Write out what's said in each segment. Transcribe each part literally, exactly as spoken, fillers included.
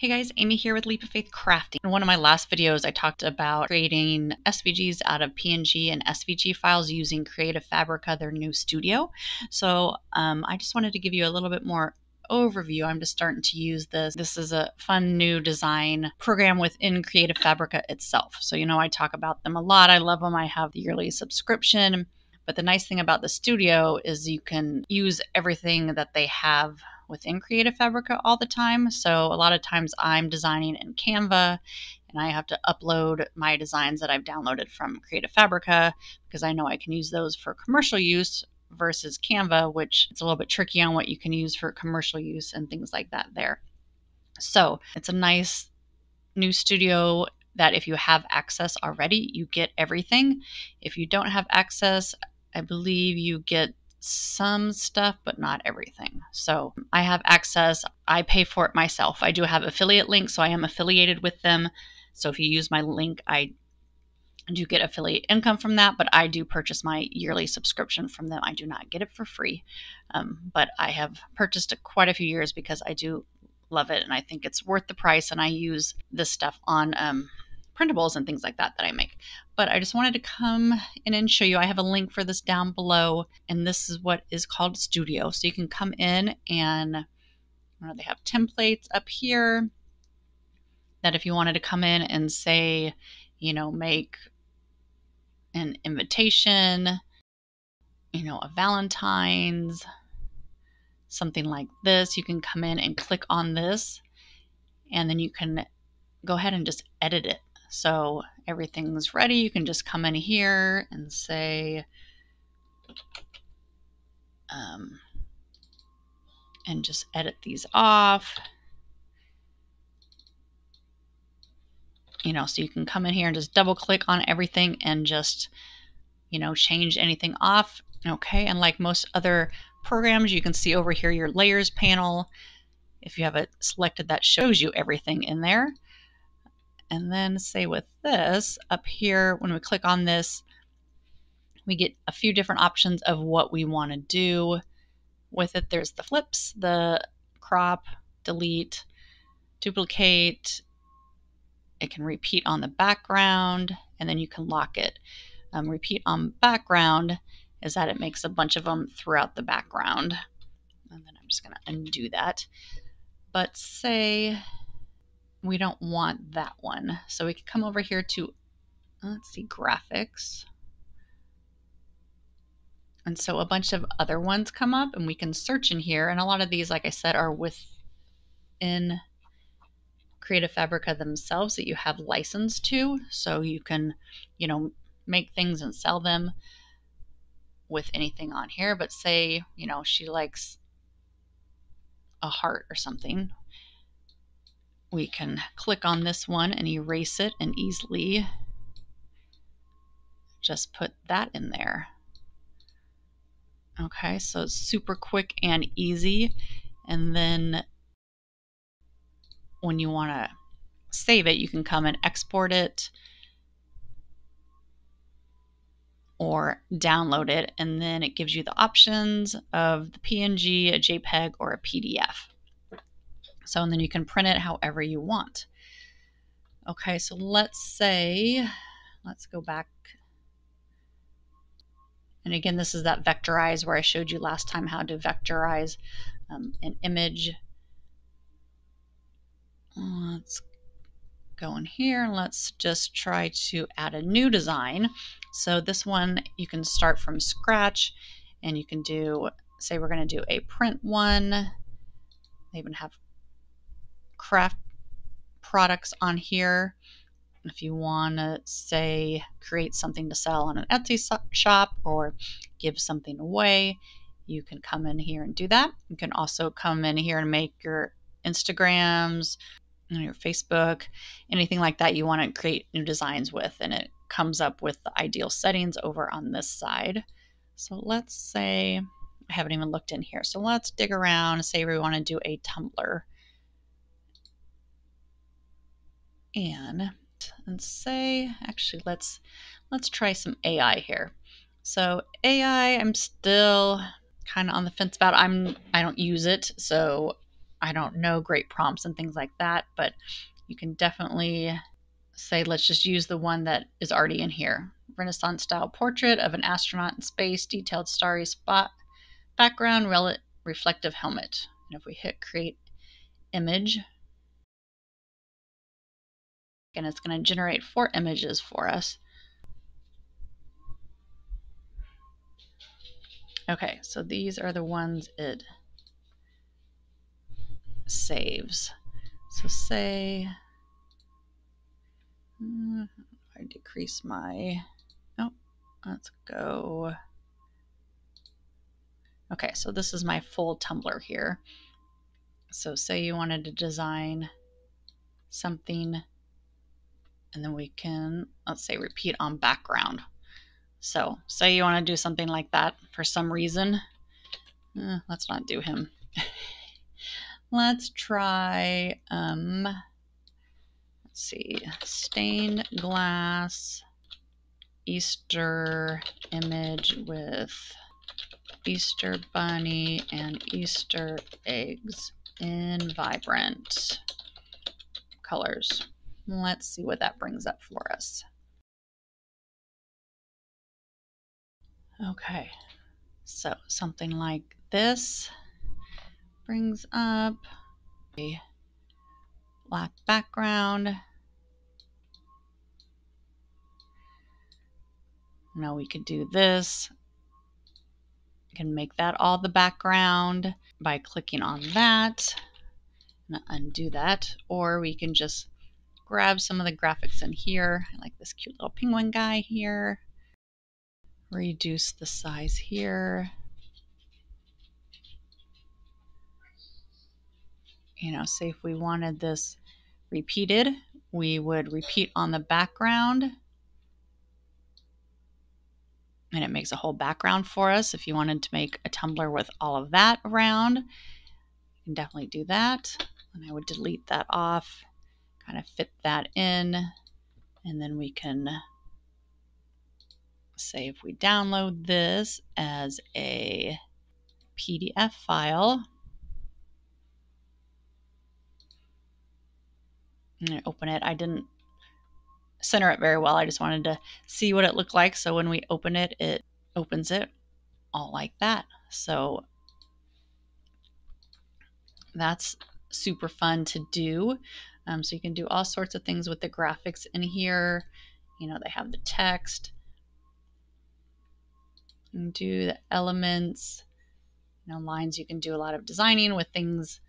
Hey guys, Amy here with Leap of Faith Crafting. In one of my last videos, I talked about creating S V Gs out of P N G and S V G files using Creative Fabrica, their new studio. So um, I just wanted to give you a little bit more overview. I'm just starting to use this. This is a fun new design program within Creative Fabrica itself. So you know I talk about them a lot. I love them. I have the yearly subscription. But the nice thing about the studio is you can use everything that they have within Creative Fabrica all the time. So a lot of times I'm designing in Canva and I have to upload my designs that I've downloaded from Creative Fabrica because I know I can use those for commercial use versus Canva, which it's a little bit tricky on what you can use for commercial use and things like that there. So it's a nice new studio that if you have access already, you get everything. If you don't have access, I believe you get some stuff, but not everything. So I have access. I pay for it myself. I do have affiliate links, so I am affiliated with them. So if you use my link, I do get affiliate income from that, but I do purchase my yearly subscription from them. I do not get it for free, um, but I have purchased it quite a few years because I do love it and I think it's worth the price, and I use this stuff on um, printables and things like that that I make. But I just wanted to come in and show you. I have a link for this down below, and this is what is called Studio. So you can come in and I don't know, they have templates up here that if you wanted to come in and say, you know, make an invitation, you know, a Valentine's, something like this, you can come in and click on this, and then you can go ahead and just edit it. So everything's ready. You can just come in here and say, um, and just edit these off. You know, so you can come in here and just double click on everything and just, you know, change anything off. Okay. And like most other programs, you can see over here your layers panel. If you have it selected, that shows you everything in there. And then say with this up here, when we click on this, we get a few different options of what we want to do with it. There's the flips, the crop, delete, duplicate. It can repeat on the background, and then you can lock it. Um, repeat on background is that it makes a bunch of them throughout the background. And then I'm just going to undo that. But say we don't want that one. So we can come over here to, let's see, graphics. And so a bunch of other ones come up and we can search in here. And a lot of these, like I said, are within Creative Fabrica themselves that you have license to. So you can, you know, make things and sell them with anything on here. But say, you know, she likes a heart or something. We can click on this one and erase it and easily just put that in there. Okay, so it's super quick and easy. And then when you want to save it, you can come and export it or download it. And then it gives you the options of the P N G, a JPEG, or a P D F. So, and then you can print it however you want. Okay, so let's say, let's go back. And again, this is that vectorize where I showed you last time how to vectorize um, an image. Let's go in here and let's just try to add a new design. So this one, you can start from scratch and you can do, say we're going to do a print one. They even have craft products on here. If you want to say create something to sell on an Etsy shop or give something away, you can come in here and do that. You can also come in here and make your Instagrams, your Facebook, anything like that you want to create new designs with, and it comes up with the ideal settings over on this side. So let's say, I haven't even looked in here, so let's dig around and say we want to do a Tumblr. And, and say, actually, let's let's try some A I here. So A I, I'm still kind of on the fence about. I'm I don't use it, so I don't know, great prompts and things like that, but you can definitely say, let's just use the one that is already in here. Renaissance style portrait of an astronaut in space, detailed starry spot, background, rel reflective helmet. And if we hit create image, and it's going to generate four images for us. Okay, so these are the ones it saves. So say, mm, I decrease my, oh, let's go. Okay, so this is my full Tumblr here. So say you wanted to design something, and then we can, let's say, repeat on background. So say you want to do something like that for some reason. Eh, let's not do him. Let's try, um, let's see, stained glass Easter image with Easter bunny and Easter eggs in vibrant colors. Let's see what that brings up for us. Okay, so something like this brings up a black background. Now we could do this. You can make that all the background by clicking on that and undo that, or we can just grab some of the graphics in here. I like this cute little penguin guy here. Reduce the size here. You know, say if we wanted this repeated, we would repeat on the background. And it makes a whole background for us. If you wanted to make a Tumblr with all of that around, you can definitely do that. And I would delete that off. Kind of fit that in, and then we can say if we download this as a P D F file and I open it, I didn't center it very well. I just wanted to see what it looked like. So when we open it, it opens it all like that. So that's super fun to do. Um, so you can do all sorts of things with the graphics in here. You know, they have the text. You can do the elements, you know, lines. You can do a lot of designing with things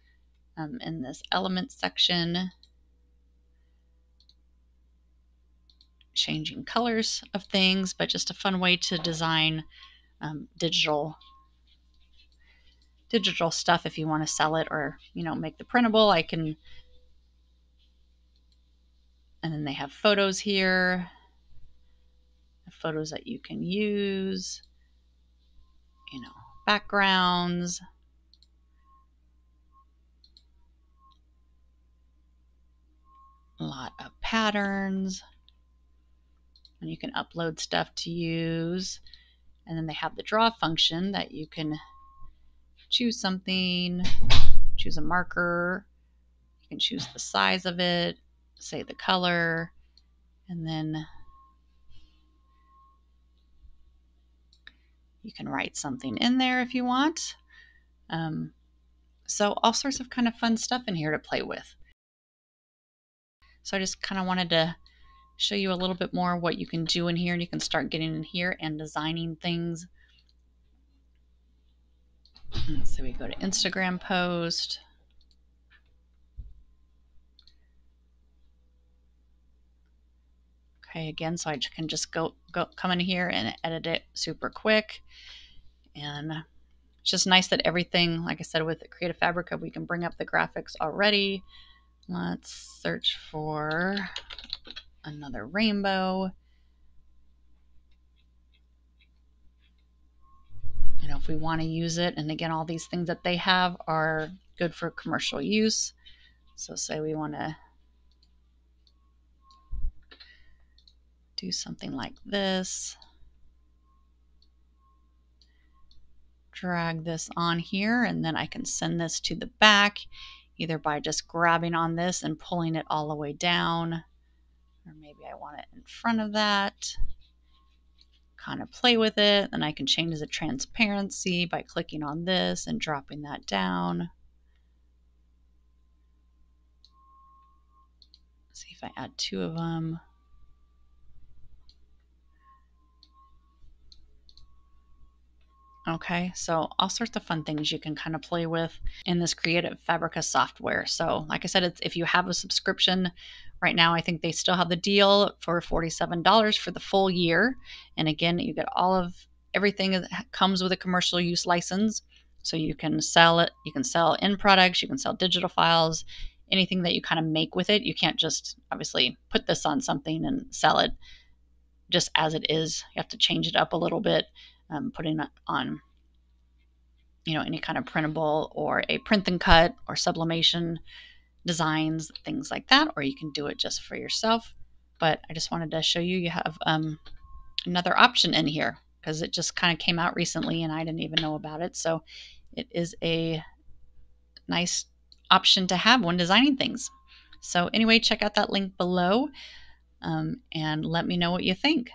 um, in this element section. Changing colors of things, but just a fun way to design um, digital digital stuff if you want to sell it or, you know, make the printable. I can. And then they have photos here, the photos that you can use, you know, backgrounds. A lot of patterns. And you can upload stuff to use. And then they have the draw function that you can choose something, choose a marker, you can choose the size of it. Say the color, and then you can write something in there if you want. Um, so all sorts of kind of fun stuff in here to play with. So I just kind of wanted to show you a little bit more what you can do in here, and you can start getting in here and designing things. And so we go to Instagram post. Okay, again, so I can just go, go come in here and edit it super quick. And it's just nice that everything, like I said, with Creative Fabrica, we can bring up the graphics already. Let's search for another rainbow. You know, if we want to use it, and again, all these things that they have are good for commercial use. So say we want to do something like this. Drag this on here, and then I can send this to the back. either by just grabbing on this and pulling it all the way down, or maybe I want it in front of that. Kind of play with it. Then I can change the transparency by clicking on this and dropping that down. Let's see if I add two of them. Okay, so all sorts of fun things you can kind of play with in this Creative Fabrica software. So like I said, it's, if you have a subscription right now, I think they still have the deal for forty-seven dollars for the full year. And again, you get all of everything that comes with a commercial use license. So you can sell it, you can sell end products, you can sell digital files, anything that you kind of make with it. You can't just obviously put this on something and sell it just as it is. You have to change it up a little bit. Um, putting on, you know, any kind of printable or a print and cut or sublimation designs, things like that, or you can do it just for yourself. But I just wanted to show you, you have um, another option in here because it just kind of came out recently and I didn't even know about it. So it is a nice option to have when designing things. So anyway, check out that link below um, and let me know what you think.